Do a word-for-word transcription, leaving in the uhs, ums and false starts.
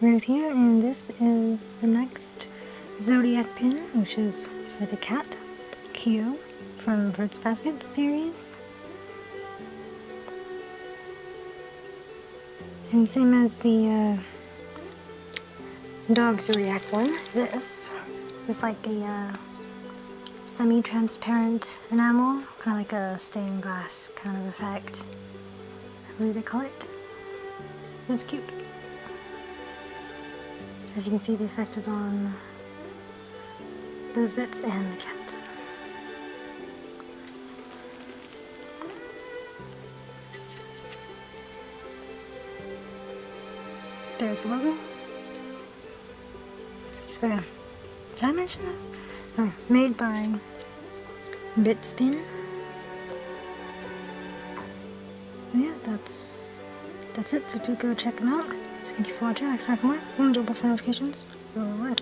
right here, and this is the next zodiac pin, which is for the cat, Kyo, from Fruits Basket series. And same as the uh, dog zodiac one, this is like a uh, semi-transparent enamel, kind of like a stained glass kind of effect, I believe they call it. That's cute. As you can see, the effect is on those bits and the cat. There's the logo. Oh yeah. Did I mention this? Oh, made by Bitzspin. Yeah, that's that's it. So do go check them out. Thank you for watching. Next time for more. Ring the bell for notifications. Alright.